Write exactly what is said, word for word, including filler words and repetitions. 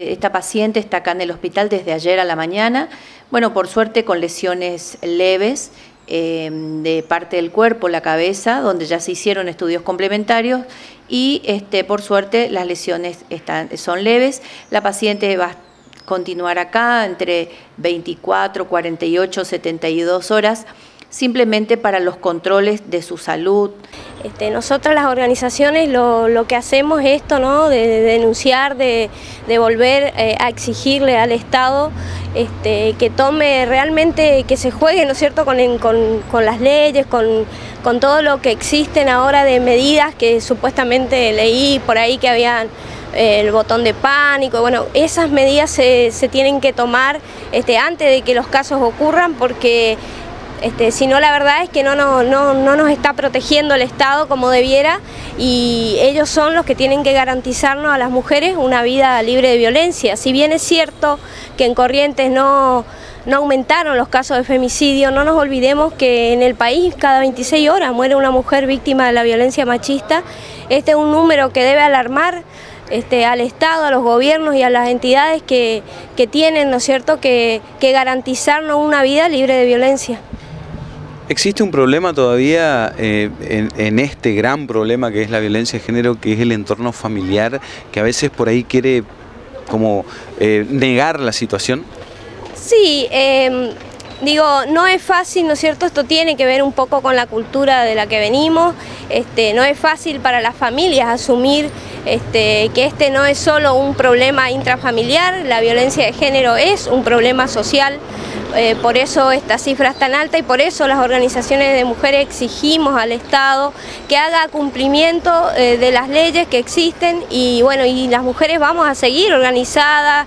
Esta paciente está acá en el hospital desde ayer a la mañana, bueno, por suerte con lesiones leves eh, de parte del cuerpo, la cabeza, donde ya se hicieron estudios complementarios y este, por suerte las lesiones están, son leves. La paciente va a continuar acá entre veinticuatro, cuarenta y ocho, setenta y dos horas, simplemente para los controles de su salud. Este, nosotras las organizaciones lo, lo que hacemos es esto, ¿no? de, de denunciar, de, de volver eh, a exigirle al Estado este, que tome realmente, que se juegue, ¿no es cierto?, con, con, con las leyes, con, con todo lo que existen ahora de medidas que supuestamente leí por ahí que habían eh, el botón de pánico. Bueno, esas medidas se, se tienen que tomar este, antes de que los casos ocurran, porque Este, si no, la verdad es que no, no, no, no nos está protegiendo el Estado como debiera, y ellos son los que tienen que garantizarnos a las mujeres una vida libre de violencia. Si bien es cierto que en Corrientes no, no aumentaron los casos de femicidio, no nos olvidemos que en el país cada veintiséis horas muere una mujer víctima de la violencia machista. Este es un número que debe alarmar Este, al Estado, a los gobiernos y a las entidades que, que tienen, ¿no es cierto?, que, que garantizarnos una vida libre de violencia. Existe un problema todavía eh, en, en este gran problema que es la violencia de género, que es el entorno familiar, que a veces por ahí quiere como eh, negar la situación. Sí, eh, digo, no es fácil, ¿no es cierto? Esto tiene que ver un poco con la cultura de la que venimos. Este, no es fácil para las familias asumir Este, que este no es solo un problema intrafamiliar, la violencia de género es un problema social, eh, por eso esta cifra es tan alta y por eso las organizaciones de mujeres exigimos al Estado que haga cumplimiento eh, de las leyes que existen, y bueno, y las mujeres vamos a seguir organizadas.